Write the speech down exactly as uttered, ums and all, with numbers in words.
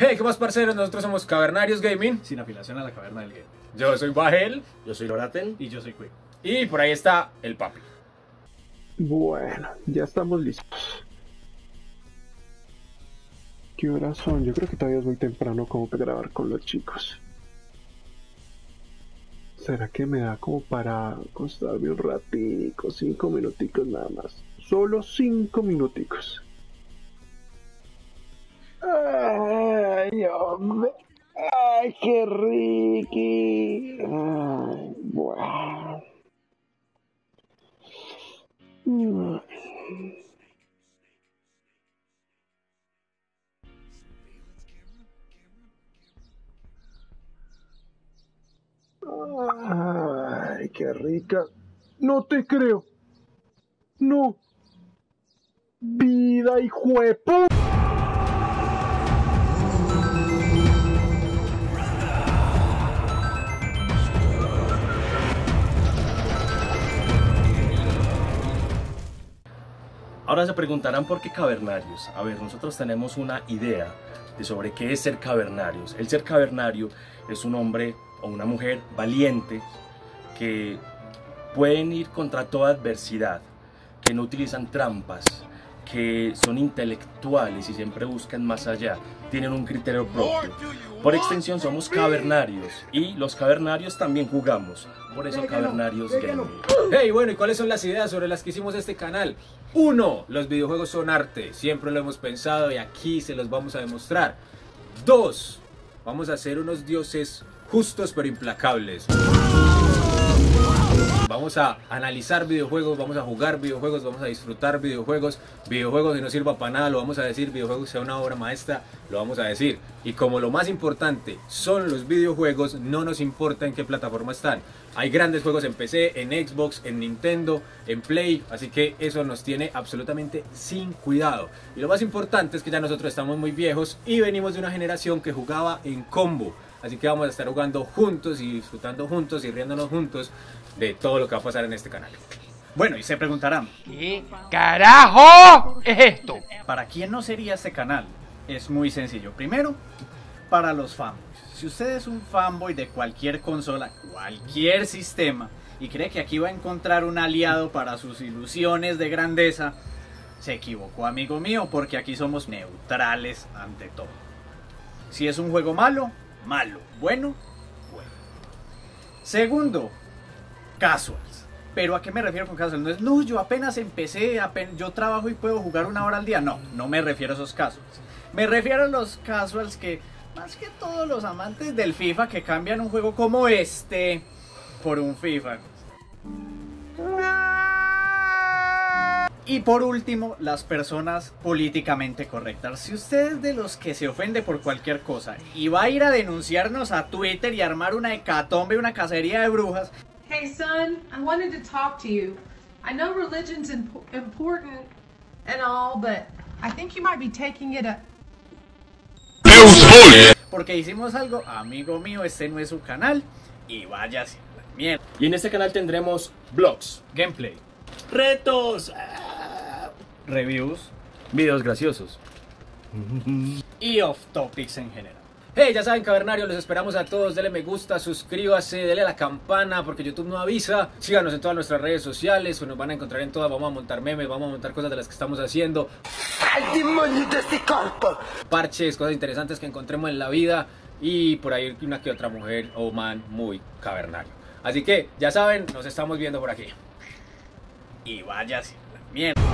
Hey, ¿qué más, parceros? Nosotros somos Cavernarios Gaming. Sin afiliación a la caverna del game. Yo soy Bajel. Yo soy Loratel. Y yo soy Quick. Y por ahí está el papi. Bueno, ya estamos listos. ¿Qué horas son? Yo creo que todavía es muy temprano como para grabar con los chicos. ¿Será que me da como para acostarme un ratico? Cinco minuticos nada más. Solo cinco minuticos. Ay, hombre. Ay, qué riqui. Ay, wow. Ay, qué rica. No te creo. No. Vida, hijo de puta. Ahora se preguntarán por qué cavernarios. A ver, nosotros tenemos una idea de sobre qué es ser cavernarios. El ser cavernario es un hombre o una mujer valiente que pueden ir contra toda adversidad, que no utilizan trampas, que son intelectuales y siempre buscan más allá, tienen un criterio propio. Por extensión somos cavernarios y los cavernarios también jugamos, por eso Cavernarios Gaming. Hey, bueno, ¿y cuáles son las ideas sobre las que hicimos este canal? Uno, los videojuegos son arte, siempre lo hemos pensado y aquí se los vamos a demostrar. Dos, vamos a ser unos dioses justos pero implacables. Vamos a analizar videojuegos, vamos a jugar videojuegos, vamos a disfrutar videojuegos. Videojuegos que no sirva para nada, lo vamos a decir. Videojuegos sea una obra maestra, lo vamos a decir. Y como lo más importante son los videojuegos, no nos importa en qué plataforma están. Hay grandes juegos en P C, en Xbox, en Nintendo, en Play. Así que eso nos tiene absolutamente sin cuidado. Y lo más importante es que ya nosotros estamos muy viejos y venimos de una generación que jugaba en combo. Así que vamos a estar jugando juntos y disfrutando juntos y riéndonos juntos de todo lo que va a pasar en este canal. Bueno, y se preguntarán, ¿qué carajo es esto? ¿Para quién no sería este canal? Es muy sencillo. Primero, para los fanboys. Si usted es un fanboy de cualquier consola, cualquier sistema, y cree que aquí va a encontrar un aliado para sus ilusiones de grandeza, se equivocó, amigo mío, porque aquí somos neutrales ante todo. Si es un juego malo, malo, bueno, bueno. Segundo, casuals. ¿Pero a qué me refiero con casuals? No es, no, yo apenas empecé, apenas, yo trabajo y puedo jugar una hora al día. No, no me refiero a esos casuals. Me refiero a los casuals que, más que todos los amantes del FIFA, que cambian un juego como este por un FIFA. Y por último, las personas políticamente correctas. Si usted es de los que se ofende por cualquier cosa y va a ir a denunciarnos a Twitter y armar una hecatombe, una cacería de brujas. Hey son, I wanted to talk to you. I know religion's imp- important and all, but I think you might be taking it a... Porque hicimos algo, amigo mío, este no es su canal y vaya sin la mierda. Y en este canal tendremos vlogs, gameplay, retos, reviews, videos graciosos y off topics en general. Hey, ya saben, cavernarios, los esperamos a todos. Denle me gusta, suscríbase, denle a la campana porque YouTube no avisa. Síganos en todas nuestras redes sociales, nos van a encontrar en todas. Vamos a montar memes, vamos a montar cosas de las que estamos haciendo. ¡Al demonio de este cuerpo! Parches, cosas interesantes que encontremos en la vida y por ahí una que otra mujer o man muy cavernario. Así que ya saben, nos estamos viendo por aquí. Y vaya sin la mierda.